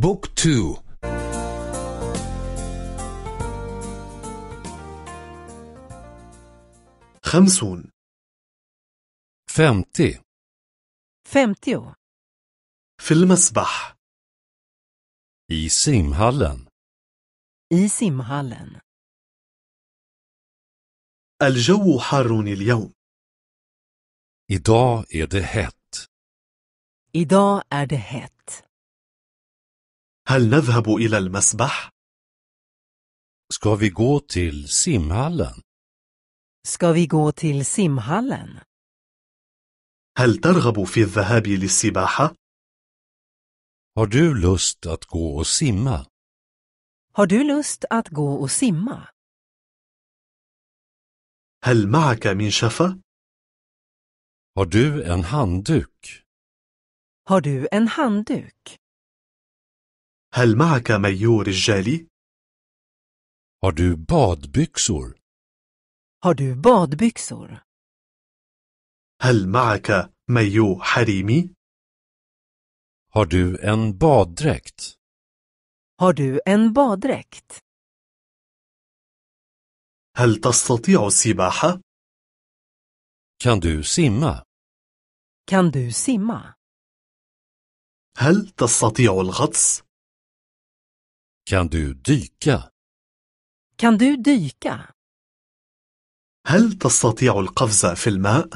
بوك تو خمسون femtio في المسبح i simhallen الجو حار اليوم idag är det hett idag är det hett هل نذهب إلى المسبح؟ Ska vi gå till simhallen? Ska vi gå till simhallen? هل ترغب في الذهاب للسباحة؟ Har du lust att gå och simma? Har du lust att gå och simma? هل معك منشفة؟ Har du en handduk? Har du en handduk? هل معك مايو رجالي؟ Har du badbyxor? Har du badbyxor? هل معك مايو حريمي؟ Har du en baddräkt? Har du en baddräkt? هل تستطيع السباحة؟ Kan du simma? Kan du simma? هل تستطيع الغطس؟ Kan du dyka? Kan du dyka? هل تستطيع القفز في الماء؟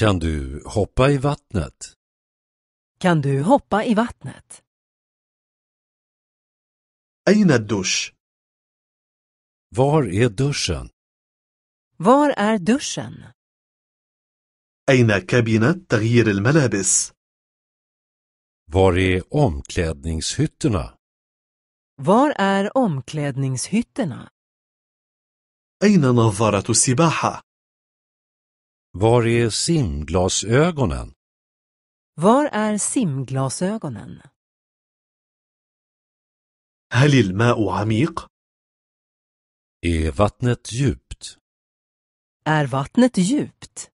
Kan du hoppa i vattnet? Kan du hoppa i vattnet? أين الدش؟ Var är duschen? Var är duschen? أين كابينة تغيير الملابس؟ Var är omklädningshytterna? Var är omklädningshytterna? أين نظارة السباحة؟ Var är simglasögonen? Var är simglasögonen? هل الماء عميق؟ Är vattnet djupt? Är vattnet djupt?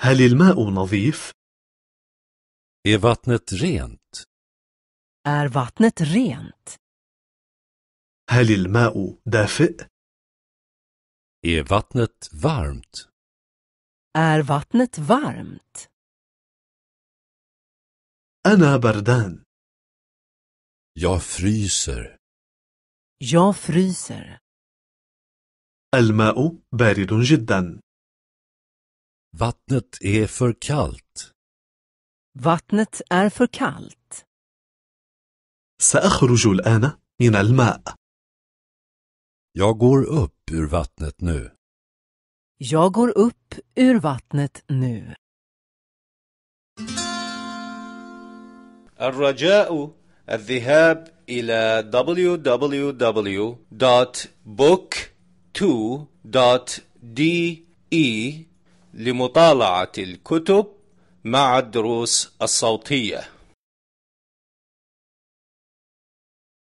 هل الماء نظيف؟ Är vattnet rent? Är vattnet rent? هل الماء دافئ؟ Är vattnet varmt? Är vattnet varmt? أنا بردان. Jag fryser. Jag fryser. الماء بارد جدا. Vattnet är för kallt. Vattnet är för kallt. سأخرج الآن من الماء. Jag går upp ur vattnet nu. Jag går upp ur vattnet nu. الرجاء الذهاب إلى www.book2.de لمطالعة الكتب مع الدروس الصوتية.